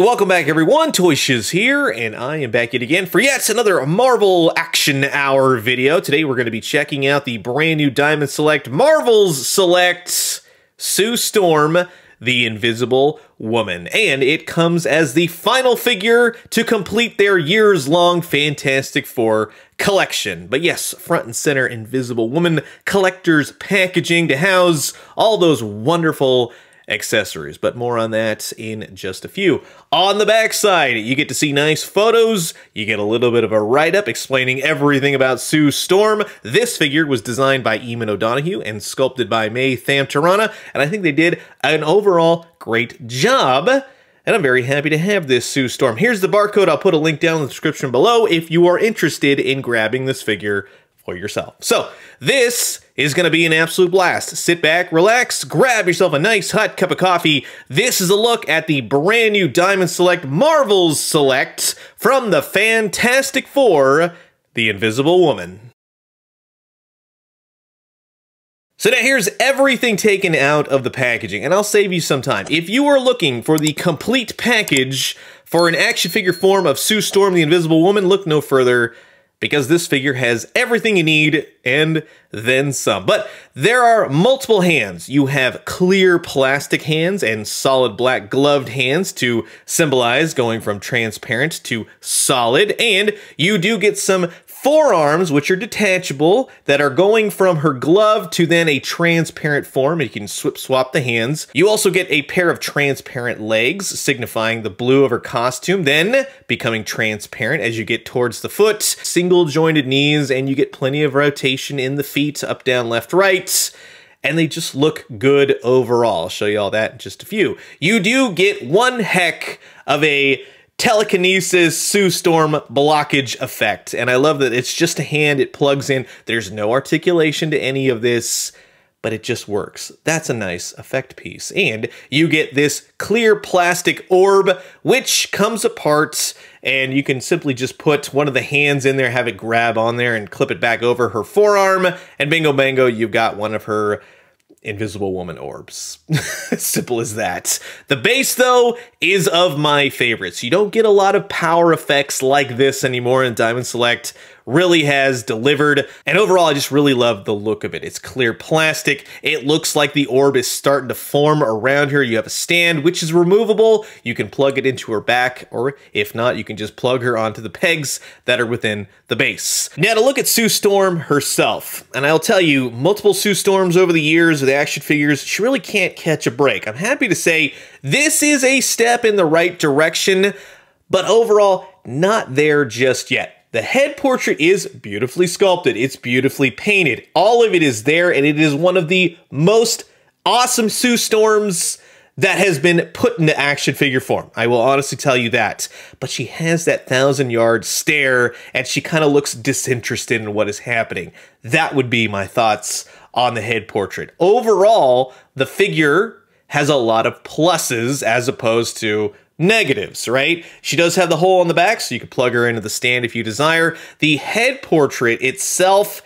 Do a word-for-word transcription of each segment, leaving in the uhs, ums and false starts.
welcome back everyone, Toy Shiz here, and I am back yet again for yet another Marvel Action Hour video. Today we're going to be checking out the brand new Diamond Select, Marvel's Select, Sue Storm, the Invisible Woman. And it comes as the final figure to complete their years-long Fantastic Four collection. But yes, front and center Invisible Woman collector's packaging to house all those wonderful accessories, but more on that in just a few. On the backside, you get to see nice photos, you get a little bit of a write-up explaining everything about Sue Storm. This figure was designed by Eamon O'Donohue and sculpted by Mae Tham Tirana, and I think they did an overall great job. And I'm very happy to have this Sue Storm. Here's the barcode. I'll put a link down in the description below if you are interested in grabbing this figure for yourself. So this is going to be an absolute blast. Sit back, relax, grab yourself a nice hot cup of coffee. This is a look at the brand new Diamond Select, Marvel's Select, from the Fantastic Four, the Invisible Woman. So now here's everything taken out of the packaging, and I'll save you some time. If you are looking for the complete package for an action figure form of Sue Storm, the Invisible Woman, look no further, because this figure has everything you need and then some. But there are multiple hands. You have clear plastic hands and solid black gloved hands to symbolize going from transparent to solid. And you do get some forearms, which are detachable, that are going from her glove to then a transparent form. You can swip swap the hands. You also get a pair of transparent legs, signifying the blue of her costume, then becoming transparent as you get towards the foot. Single jointed knees, and you get plenty of rotation in the feet, up, down, left, right. And they just look good overall. I'll show you all that in just a few. You do get one heck of a telekinesis Sue Storm blockage effect, and I love that it's just a hand. It plugs in. There's no articulation to any of this, but it just works. That's a nice effect piece. And you get this clear plastic orb, which comes apart, and you can simply just put one of the hands in there, have it grab on there, and clip it back over her forearm, and bingo bango, you've got one of her Invisible Woman orbs. Simple as that. The base, though, is of my favorites. You don't get a lot of power effects like this anymore, and Diamond Select really has delivered. And overall, I just really love the look of it. It's clear plastic. It looks like the orb is starting to form around her. You have a stand, which is removable. You can plug it into her back, or if not, you can just plug her onto the pegs that are within the base. Now to look at Sue Storm herself, and I'll tell you, multiple Sue Storms over the years with action figures, she really can't catch a break. I'm happy to say this is a step in the right direction, but overall, not there just yet. The head portrait is beautifully sculpted. It's beautifully painted. All of it is there, and it is one of the most awesome Sue Storms that has been put into action figure form. I will honestly tell you that. But she has that thousand-yard stare, and she kind of looks disinterested in what is happening. That would be my thoughts on the head portrait. Overall, the figure has a lot of pluses as opposed to negatives, right? She does have the hole on the back, so you can plug her into the stand if you desire. The head portrait itself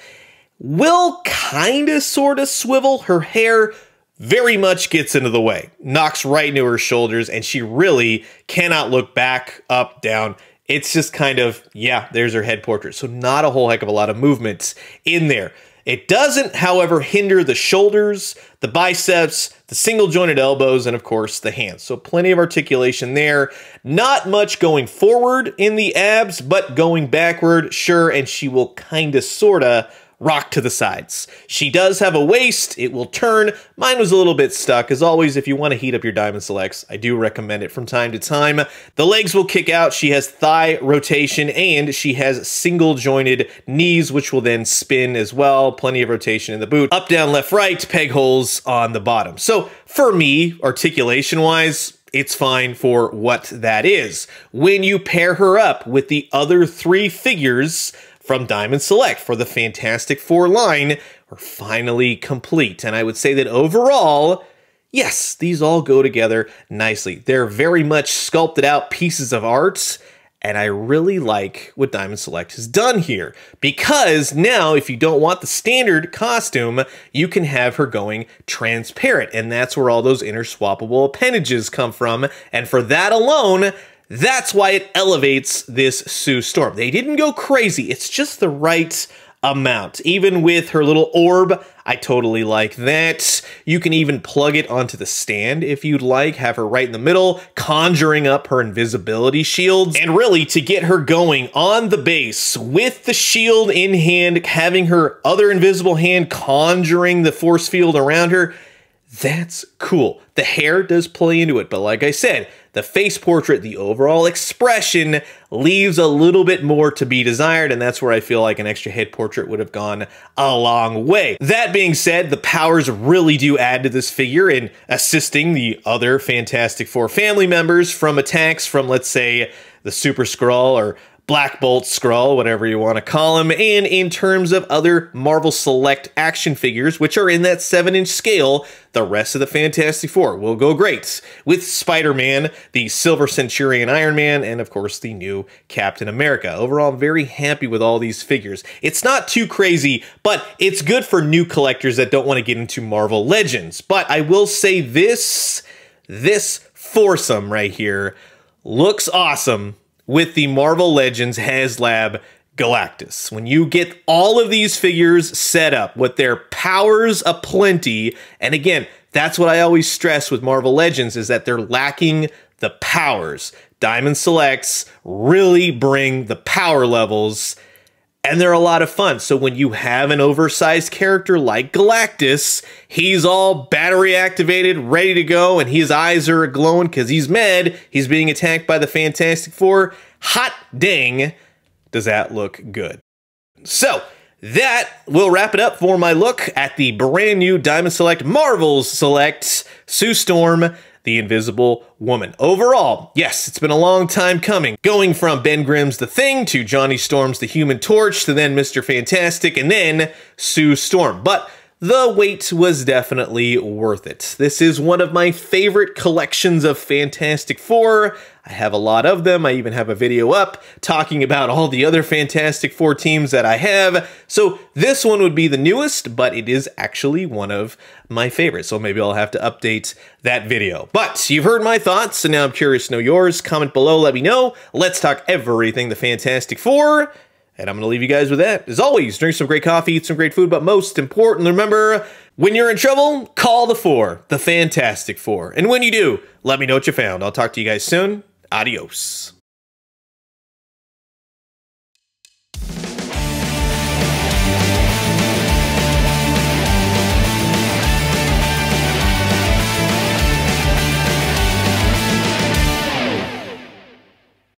will kind of sort of swivel. Her hair very much gets into the way, knocks right into her shoulders, and she really cannot look back, up, down. It's just kind of, yeah, there's her head portrait. So not a whole heck of a lot of movements in there. It doesn't, however, hinder the shoulders, the biceps, the single jointed elbows, and of course the hands. So plenty of articulation there. Not much going forward in the abs, but going backward, sure, and she will kind of, sort of rock to the sides. She does have a waist. It will turn. Mine was a little bit stuck. As always, if you want to heat up your Diamond Selects, I do recommend it from time to time. The legs will kick out. She has thigh rotation, and she has single jointed knees, which will then spin as well. Plenty of rotation in the boot. Up, down, left, right, peg holes on the bottom. So for me, articulation wise, it's fine for what that is. When you pair her up with the other three figures from Diamond Select for the Fantastic Four line, are finally complete. And I would say that overall, yes, these all go together nicely. They're very much sculpted out pieces of art, And I really like what Diamond Select has done here, because now if you don't want the standard costume, you can have her going transparent. And that's where all those interswappable appendages come from. And for that alone, that's why it elevates this Sue Storm. They didn't go crazy. It's just the right amount. Even with her little orb, I totally like that. You can even plug it onto the stand if you'd like, have her right in the middle, conjuring up her invisibility shields. And really, to get her going on the base with the shield in hand, having her other invisible hand conjuring the force field around her, that's cool. The hair does play into it, but like I said, the face portrait, the overall expression leaves a little bit more to be desired, and that's where I feel like an extra head portrait would have gone a long way. That being said, the powers really do add to this figure in assisting the other Fantastic Four family members from attacks from, let's say, the Super Skrull or Black Bolt Skrull, whatever you want to call him, and in terms of other Marvel Select action figures, which are in that seven inch scale, the rest of the Fantastic Four will go great, with Spider-Man, the Silver Centurion Iron Man, and of course the new Captain America. Overall, I'm very happy with all these figures. It's not too crazy, but it's good for new collectors that don't want to get into Marvel Legends. But I will say this, this foursome right here looks awesome with the Marvel Legends HasLab Galactus. When you get all of these figures set up with their powers aplenty, and again, that's what I always stress with Marvel Legends, is that they're lacking the powers. Diamond Selects really bring the power levels, and they're a lot of fun. So when you have an oversized character like Galactus, he's all battery activated, ready to go, and his eyes are glowing because he's mad. He's being attacked by the Fantastic Four. Hot dang, does that look good. So that will wrap it up for my look at the brand new Diamond Select, Marvel's Select, Sue Storm, the Invisible Woman. Overall, yes, it's been a long time coming. Going from Ben Grimm's The Thing to Johnny Storm's The Human Torch to then Mister Fantastic and then Sue Storm. But the wait was definitely worth it. This is one of my favorite collections of Fantastic Four. I have a lot of them. I even have a video up talking about all the other Fantastic Four teams that I have. So this one would be the newest, but it is actually one of my favorites. So maybe I'll have to update that video. But you've heard my thoughts, and now I'm curious to know yours. Comment below, let me know. Let's talk everything the Fantastic Four. And I'm going to leave you guys with that. As always, drink some great coffee, eat some great food, but most importantly, remember, when you're in trouble, call the four, the Fantastic Four. And when you do, let me know what you found. I'll talk to you guys soon. Adios.